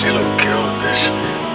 Silo killed this.